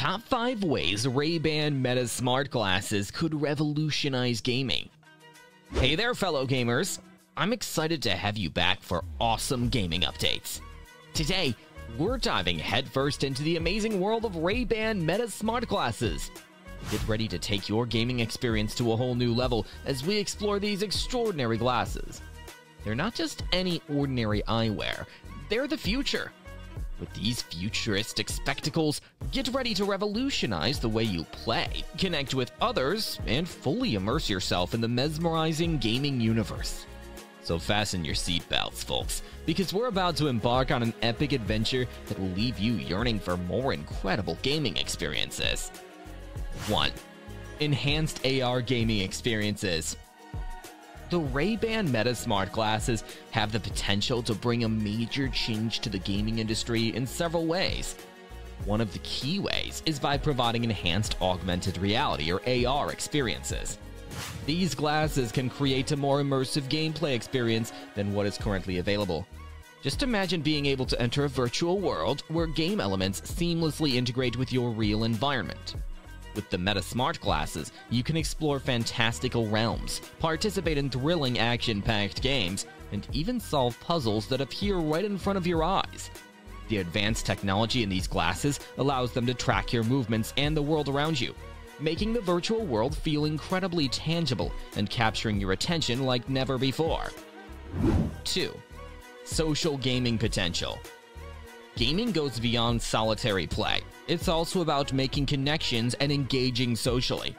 Top 5 Ways Ray-Ban Meta Smart Glasses Could Revolutionize Gaming. Hey there, fellow gamers! I'm excited to have you back for awesome gaming updates. Today, we're diving headfirst into the amazing world of Ray-Ban Meta Smart Glasses. Get ready to take your gaming experience to a whole new level as we explore these extraordinary glasses. They're not just any ordinary eyewear, they're the future. With these futuristic spectacles, get ready to revolutionize the way you play, connect with others, and fully immerse yourself in the mesmerizing gaming universe. So fasten your seatbelts, folks, because we're about to embark on an epic adventure that will leave you yearning for more incredible gaming experiences. 1. Enhanced AR gaming experiences. The Ray-Ban Meta Smart Glasses have the potential to bring a major change to the gaming industry in several ways. One of the key ways is by providing enhanced augmented reality or AR experiences. These glasses can create a more immersive gameplay experience than what is currently available. Just imagine being able to enter a virtual world where game elements seamlessly integrate with your real environment. With the Meta Smart Glasses, you can explore fantastical realms, participate in thrilling action-packed games, and even solve puzzles that appear right in front of your eyes. The advanced technology in these glasses allows them to track your movements and the world around you, making the virtual world feel incredibly tangible and capturing your attention like never before. 2. Social gaming potential. Gaming goes beyond solitary play. It's also about making connections and engaging socially.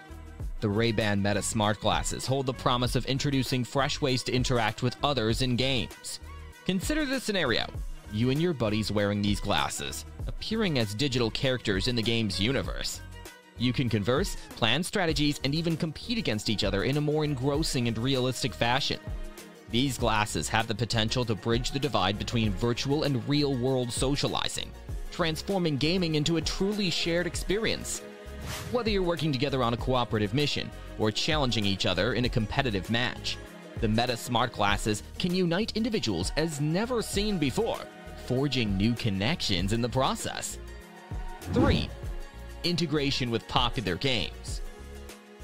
The Ray-Ban Meta Smart Glasses hold the promise of introducing fresh ways to interact with others in games. Consider this scenario. You and your buddies wearing these glasses, appearing as digital characters in the game's universe. You can converse, plan strategies, and even compete against each other in a more engrossing and realistic fashion. These glasses have the potential to bridge the divide between virtual and real-world socializing, transforming gaming into a truly shared experience. Whether you're working together on a cooperative mission or challenging each other in a competitive match, the Meta Smart Glasses can unite individuals as never seen before, forging new connections in the process. 3. Integration with popular games.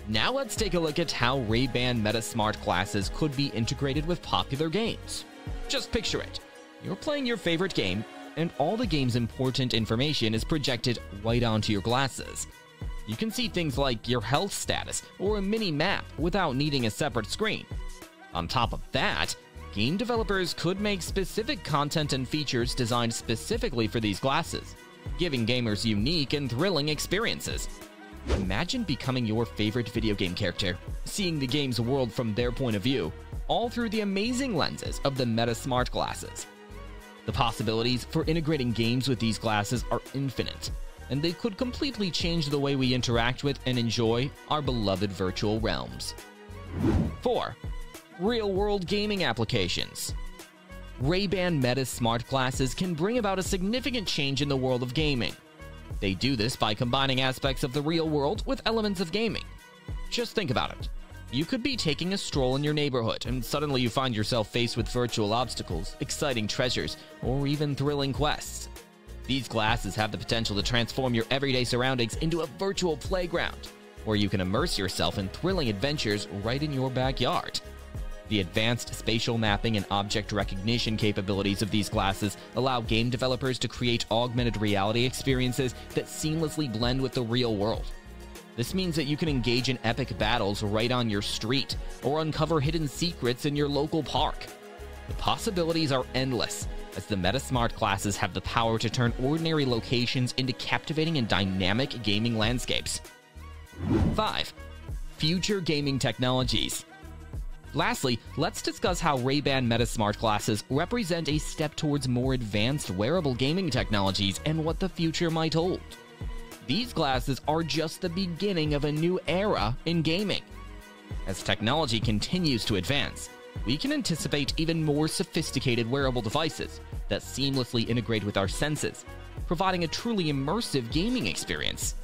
Now let's take a look at how Ray-Ban Meta Smart Glasses could be integrated with popular games. Just picture it. You're playing your favorite game, and all the game's important information is projected right onto your glasses. You can see things like your health status or a mini-map without needing a separate screen. On top of that, game developers could make specific content and features designed specifically for these glasses, giving gamers unique and thrilling experiences. Imagine becoming your favorite video game character, seeing the game's world from their point of view, all through the amazing lenses of the Meta Smart Glasses. The possibilities for integrating games with these glasses are infinite, and they could completely change the way we interact with and enjoy our beloved virtual realms. 4. Real-world gaming applications. Ray-Ban Meta Smart Glasses can bring about a significant change in the world of gaming. They do this by combining aspects of the real world with elements of gaming. Just think about it. You could be taking a stroll in your neighborhood, and suddenly you find yourself faced with virtual obstacles, exciting treasures, or even thrilling quests. These glasses have the potential to transform your everyday surroundings into a virtual playground, where you can immerse yourself in thrilling adventures right in your backyard. The advanced spatial mapping and object recognition capabilities of these glasses allow game developers to create augmented reality experiences that seamlessly blend with the real world. This means that you can engage in epic battles right on your street or uncover hidden secrets in your local park. The possibilities are endless, as the Meta Smart Glasses have the power to turn ordinary locations into captivating and dynamic gaming landscapes. 5. Future gaming technologies. Lastly, let's discuss how Ray-Ban Meta Smart Glasses represent a step towards more advanced wearable gaming technologies and what the future might hold. These glasses are just the beginning of a new era in gaming. As technology continues to advance, we can anticipate even more sophisticated wearable devices that seamlessly integrate with our senses, providing a truly immersive gaming experience.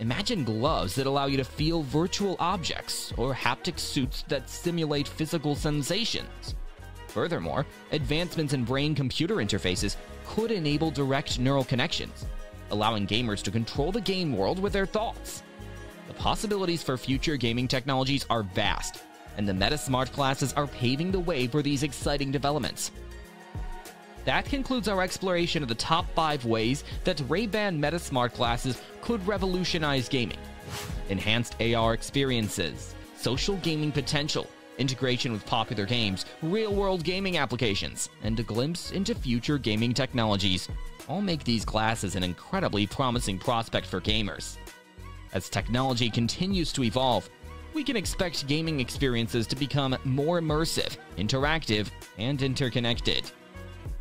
Imagine gloves that allow you to feel virtual objects or haptic suits that simulate physical sensations. Furthermore, advancements in brain-computer interfaces could enable direct neural connections, allowing gamers to control the game world with their thoughts. The possibilities for future gaming technologies are vast, and the Meta Smart Glasses are paving the way for these exciting developments. That concludes our exploration of the top 5 ways that Ray-Ban Meta Smart Glasses could revolutionize gaming. Enhanced AR experiences, social gaming potential, integration with popular games, real-world gaming applications, and a glimpse into future gaming technologies all make these glasses an incredibly promising prospect for gamers. As technology continues to evolve, we can expect gaming experiences to become more immersive, interactive, and interconnected.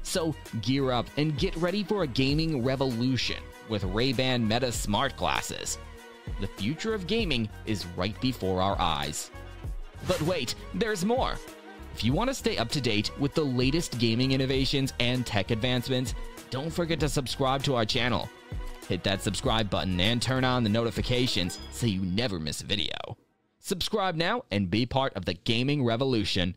So gear up and get ready for a gaming revolution with Ray-Ban Meta Smart Glasses. The future of gaming is right before our eyes. But wait, there's more! If you want to stay up to date with the latest gaming innovations and tech advancements, don't forget to subscribe to our channel. Hit that subscribe button and turn on the notifications so you never miss a video. Subscribe now and be part of the gaming revolution.